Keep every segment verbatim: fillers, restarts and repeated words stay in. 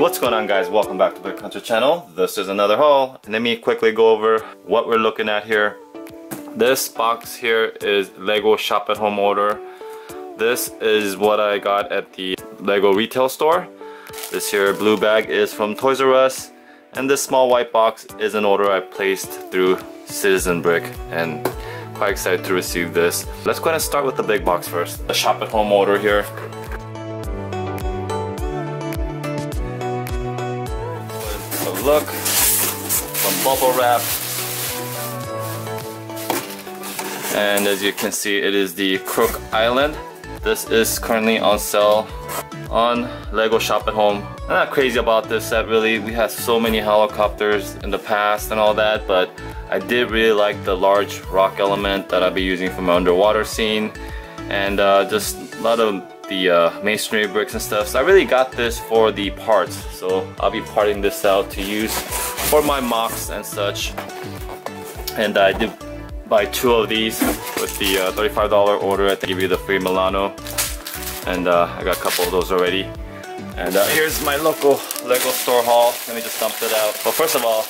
what's going on, guys? Welcome back to Brick Hunter Channel. This is another haul. Let me quickly go over what we're looking at here. This box here is Lego Shop at Home order. This is what I got at the Lego retail store. This here blue bag is from Toys R Us, and this small white box is an order I placed through Citizen Brick, and quite excited to receive this. Let's go ahead and start with the big box first. The Shop at Home order here. Look, some bubble wrap, and as you can see, it is the Crook Island. This is currently on sale on Lego Shop at Home. I'm not crazy about this set really. We had so many helicopters in the past and all that, but I did really like the large rock element that I'll be using for my underwater scene, and uh, just a lot of the uh, masonry bricks and stuff. So I really got this for the parts, so I'll be parting this out to use for my mocks and such. And I did buy two of these with the uh, thirty-five dollar order. I give you the free Milano, and uh, I got a couple of those already. And uh, here's my local Lego store haul. Let me just dump it out. Well, first of all,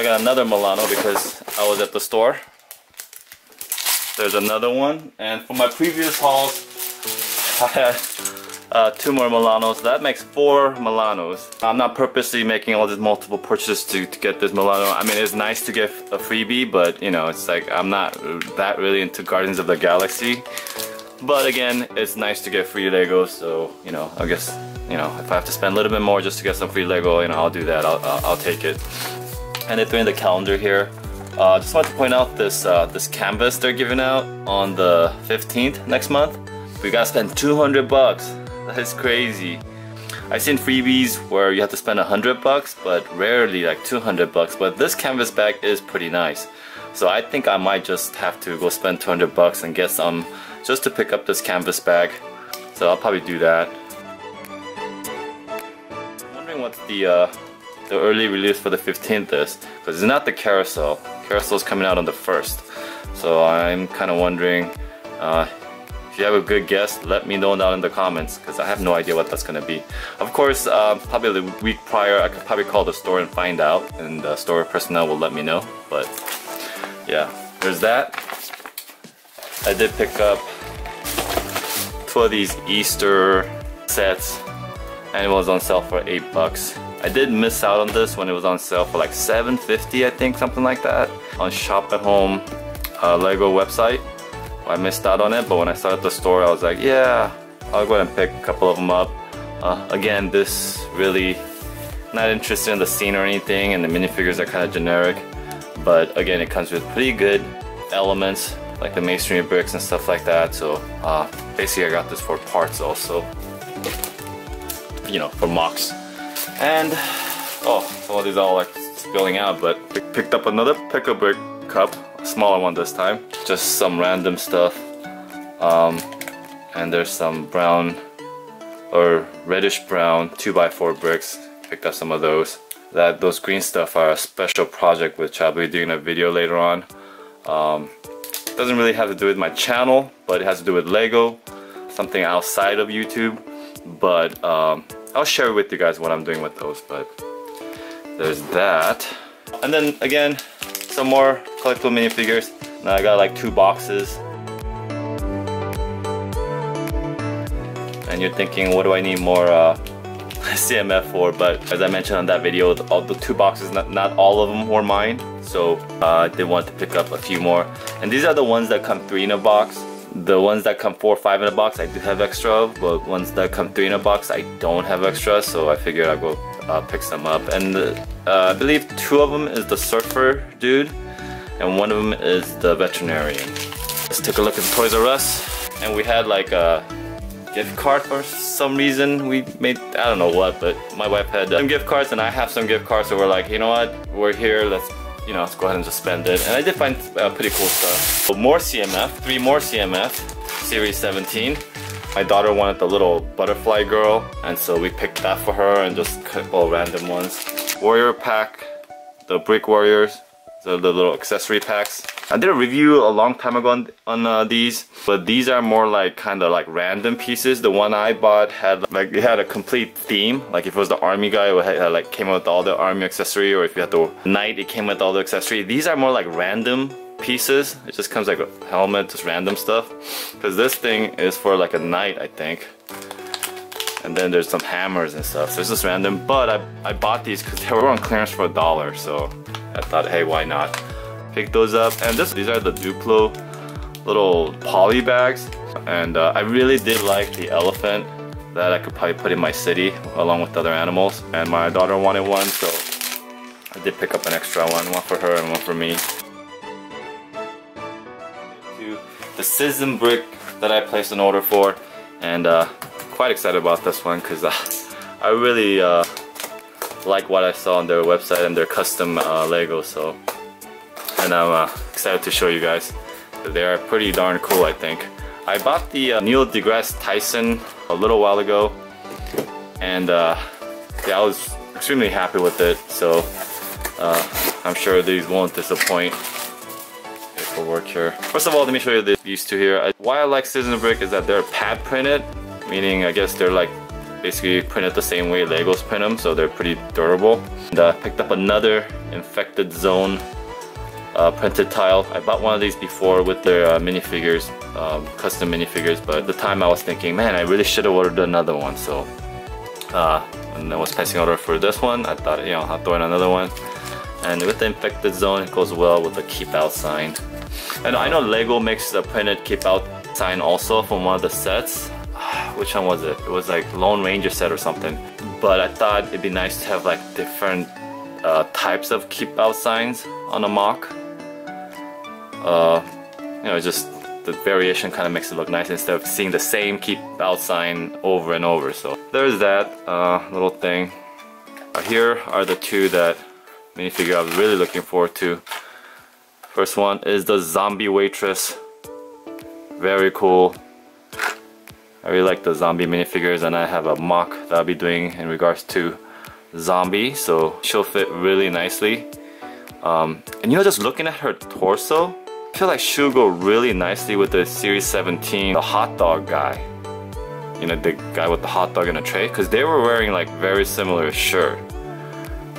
I got another Milano because I was at the store. There's another one, and for my previous hauls, I had uh, two more Milanos. That makes four Milanos. I'm not purposely making all these multiple purchases to, to get this Milano. I mean, it's nice to get a freebie, but you know, it's like I'm not that really into Guardians of the Galaxy. But again, it's nice to get free Legos, so you know, I guess, you know, if I have to spend a little bit more just to get some free Lego, you know, I'll do that. I'll, I'll, I'll take it. And they threw in the calendar here. Uh, just wanted to point out this uh, this canvas they're giving out on the fifteenth next month. We gotta spend two hundred bucks. That is crazy. I've seen freebies where you have to spend a hundred bucks, but rarely like two hundred bucks. But this canvas bag is pretty nice, so I think I might just have to go spend two hundred bucks and get some just to pick up this canvas bag. So I'll probably do that. I'm wondering what the uh, the early release for the fifteenth is, because it's not the carousel. Carousel is coming out on the first, so I'm kind of wondering. Uh, If you have a good guess, let me know down in the comments, because I have no idea what that's going to be. Of course, uh, probably the week prior, I could probably call the store and find out, and the store personnel will let me know. But yeah, there's that. I did pick up two of these Easter sets, and it was on sale for eight bucks. I did miss out on this when it was on sale for like seven fifty, I think, something like that, on Shop at Home uh, Lego website. I missed out on it, but when I started the store, I was like, yeah, I'll go ahead and pick a couple of them up. Uh, again, this really not interested in the scene or anything, and the minifigures are kind of generic. But again, it comes with pretty good elements, like the masonry bricks and stuff like that. So uh, basically, I got this for parts also, you know, for mocks. And oh, all these are all like spilling out, but I picked up another pickle brick cup. Smaller one this time, just some random stuff, um, and there's some brown or reddish brown two by four bricks. Picked up some of those. That those green stuff are a special project which I'll be doing a video later on. Um, doesn't really have to do with my channel, but it has to do with Lego, something outside of YouTube, but um, I'll share with you guys what I'm doing with those. But there's that. And then again, some more collectible minifigures. Now I got like two boxes. And you're thinking, what do I need more uh, C M F for? But as I mentioned on that video, all the two boxes, not, not all of them were mine. So uh, I did want to pick up a few more. And these are the ones that come three in a box. The ones that come four or five in a box, I do have extra of. But ones that come three in a box, I don't have extra. So I figured I'll go Uh, pick some up, and uh, I believe two of them is the surfer dude and one of them is the veterinarian. Let's take a look at Toys R Us, and we had like a gift card for some reason. We made, I don't know what, but my wife had uh, some gift cards and I have some gift cards, so we're like, you know what, we're here, let's, you know, let's go ahead and just spend it. And I did find uh, pretty cool stuff. So more C M F, three more C M F, Series seventeen. My daughter wanted the little butterfly girl, and so we picked that for her, and just all random ones. Warrior pack, the brick warriors, the little accessory packs. I did a review a long time ago on, on uh, these, but these are more like kind of like random pieces. The one I bought had like it had a complete theme. Like if it was the army guy, it had, like came with all the army accessory, or if you had the knight, it came with all the accessory. These are more like random pieces. It just comes like a helmet, just random stuff. Because this thing is for like a knight, I think. And then there's some hammers and stuff. So it's just random. But I, I bought these because they were on clearance for a dollar. So I thought, hey, why not? Pick those up. And this, these are the Duplo little poly bags. And uh, I really did like the elephant that I could probably put in my city along with other animals. And my daughter wanted one, so I did pick up an extra one. One for her and one for me. To the Citizen Brick that I placed an order for. And uh, quite excited about this one because uh, I really uh, like what I saw on their website and their custom uh, Lego. So. And I'm uh, excited to show you guys. They are pretty darn cool, I think. I bought the uh, Neil deGrasse Tyson a little while ago, and uh, yeah, I was extremely happy with it. So uh, I'm sure these won't disappoint. If we'll work here. First of all, let me show you the, these two here. Why I like Citizen Brick is that they're pad printed, meaning I guess they're like basically printed the same way Legos print them, so they're pretty durable. And I uh, picked up another Infected Zone. Uh, printed tile. I bought one of these before with their uh, minifigures, um, custom minifigures, but at the time I was thinking, man, I really should have ordered another one. So uh, and I was placing order for this one. I thought, you know, I'll throw in another one. And with the Infected Zone, it goes well with the keep out sign. And I know Lego makes the printed keep out sign also from one of the sets. Which one was it? It was like Lone Ranger set or something. But I thought it'd be nice to have like different uh, types of keep out signs on a mock. Uh, you know, just the variation kind of makes it look nice instead of seeing the same keep out sign over and over. So there's that uh, little thing. Uh, here are the two that minifigure I was really looking forward to. First one is the zombie waitress. Very cool. I really like the zombie minifigures, and I have a mock that I'll be doing in regards to zombie, so she'll fit really nicely. Um, and you know, just looking at her torso, I feel like she'll go really nicely with the Series seventeen, the hot dog guy. You know, the guy with the hot dog in a tray, because they were wearing like very similar shirt.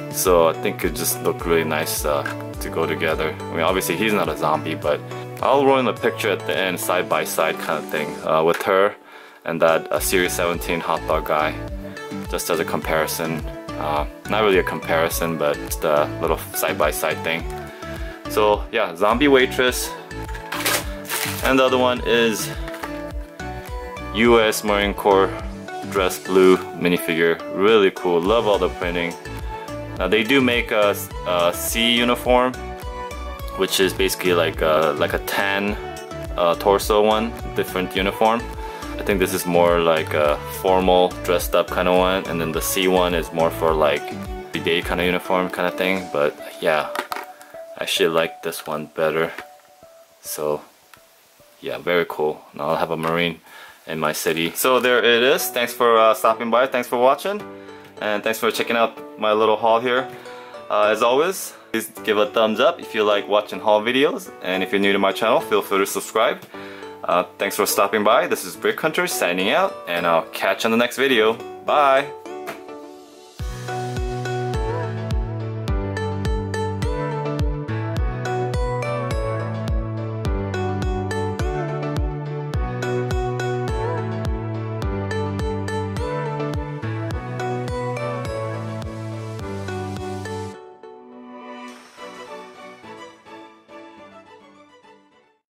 So I think it just looked really nice uh, to go together. I mean, obviously he's not a zombie, but I'll roll in a picture at the end, side by side kind of thing, uh, with her and that uh, Series seventeen hot dog guy, just as a comparison. Uh, not really a comparison, but just a little side-by-side thing. So yeah, zombie waitress. And the other one is U S Marine Corps dress blue minifigure. Really cool. Love all the printing. Now they do make a, a sea uniform, which is basically like a, like a tan uh, torso one, different uniform. I think this is more like a formal dressed up kind of one, and then the C one is more for like everyday kind of uniform kind of thing. But yeah, I actually like this one better. So yeah, very cool. Now I'll have a Marine in my city. So there it is. Thanks for uh, stopping by. Thanks for watching, and thanks for checking out my little haul here. Uh, as always, please give a thumbs up if you like watching haul videos, and if you're new to my channel, feel free to subscribe. Uh, thanks for stopping by. This is Brick Hunter signing out, and I'll catch you on the next video. Bye!